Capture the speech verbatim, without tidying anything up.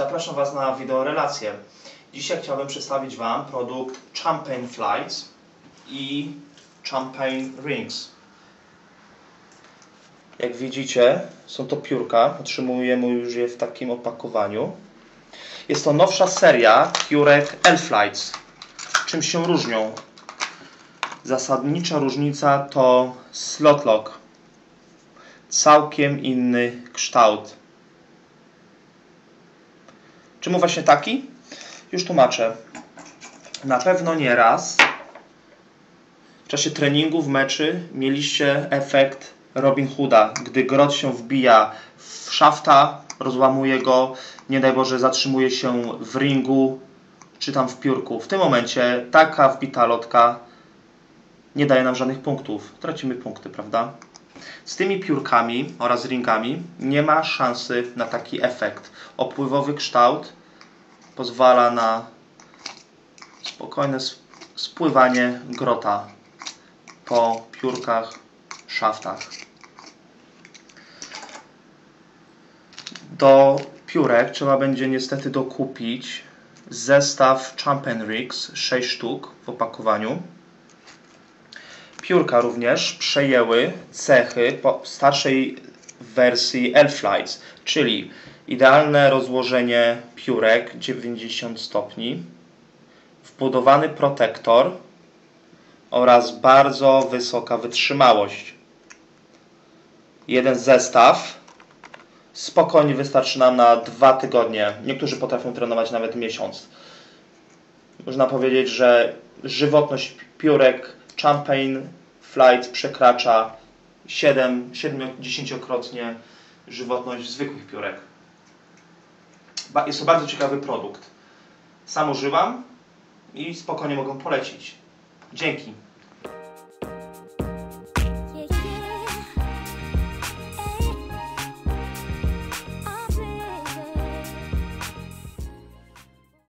Zapraszam Was na wideorelację. Dzisiaj chciałbym przedstawić Wam produkt Champagne Flights i Champagne Rings. Jak widzicie, są to piórka, otrzymujemy już je w takim opakowaniu. Jest to nowsza seria piórek L-Flights. Czym się różnią? Zasadnicza różnica to slot lock. Całkiem inny kształt. Czemu właśnie taki? Już tłumaczę. Na pewno nieraz w czasie treningów, meczy mieliście efekt Robin Hooda, gdy grot się wbija w szafta, rozłamuje go, nie daj Boże, zatrzymuje się w ringu czy tam w piórku. W tym momencie taka wbita lotka nie daje nam żadnych punktów. Tracimy punkty, prawda? Z tymi piórkami oraz ringami nie ma szansy na taki efekt. Opływowy kształt pozwala na spokojne spływanie grota po piórkach, szaftach. Do piórek trzeba będzie niestety dokupić zestaw Champagne Rings, sześć sztuk w opakowaniu. Piórka również przejęły cechy po starszej wersji L-Flights, czyli idealne rozłożenie piórek dziewięćdziesiąt stopni, wbudowany protektor oraz bardzo wysoka wytrzymałość. Jeden zestaw spokojnie wystarczy nam na dwa tygodnie. Niektórzy potrafią trenować nawet miesiąc. Można powiedzieć, że żywotność piórek Champagne Flights przekracza siedem do dziesięciu krotnie żywotność zwykłych piórek. Jest to bardzo ciekawy produkt. Sam używam i spokojnie mogę polecić. Dzięki.